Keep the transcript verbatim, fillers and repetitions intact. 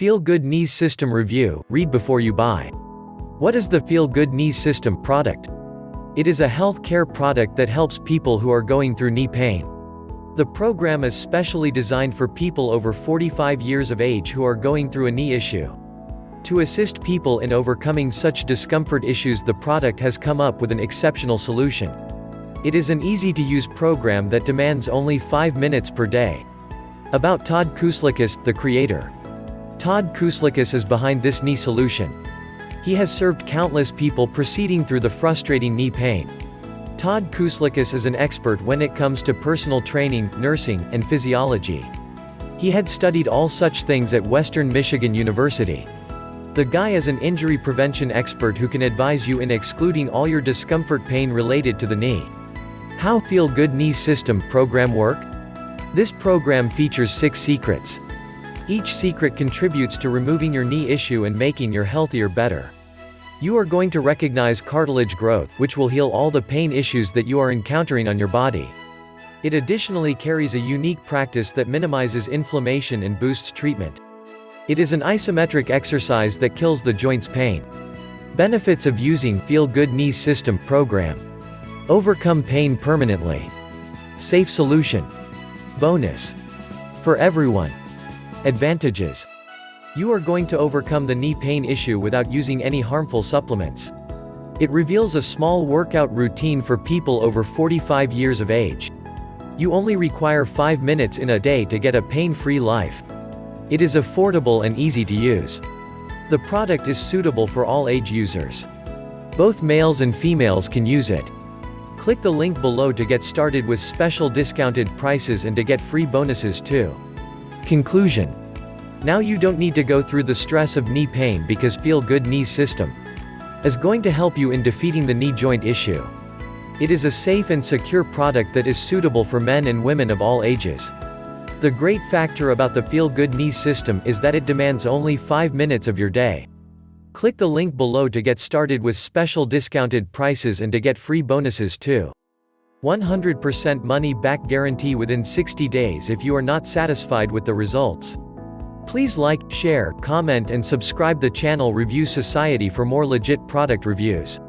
Feel Good Knees System Review, Read Before You Buy. What is the Feel Good Knees System product? It is a health care product that helps people who are going through knee pain. The program is specially designed for people over forty-five years of age who are going through a knee issue. To assist people in overcoming such discomfort issues, the product has come up with an exceptional solution. It is an easy-to-use program that demands only five minutes per day. About Todd Kuslikis, the creator. Todd Kuslikis is behind this knee solution. He has served countless people proceeding through the frustrating knee pain. Todd Kuslikis is an expert when it comes to personal training, nursing, and physiology. He had studied all such things at Western Michigan University. The guy is an injury prevention expert who can advise you in excluding all your discomfort pain related to the knee. How Feel Good Knees System program work? This program features six secrets. Each secret contributes to removing your knee issue and making your healthier better. You are going to recognize cartilage growth, which will heal all the pain issues that you are encountering on your body. It additionally carries a unique practice that minimizes inflammation and boosts treatment. It is an isometric exercise that kills the joint's pain. Benefits of using Feel Good Knees System program. Overcome pain permanently. Safe solution. Bonus. For everyone. Advantages. You are going to overcome the knee pain issue without using any harmful supplements. It reveals a small workout routine for people over forty-five years of age. You only require five minutes in a day to get a pain-free life. It is affordable and easy to use. The product is suitable for all age users. Both males and females can use it. Click the link below to get started with special discounted prices and to get free bonuses too. Conclusion. Now you don't need to go through the stress of knee pain because Feel Good Knees System is going to help you in defeating the knee joint issue. It is a safe and secure product that is suitable for men and women of all ages. The great factor about the Feel Good Knees System is that it demands only five minutes of your day. Click the link below to get started with special discounted prices and to get free bonuses too. one hundred percent money back guarantee within sixty days if you are not satisfied with the results. Please like, share, comment and subscribe the channel Review Society for more legit product reviews.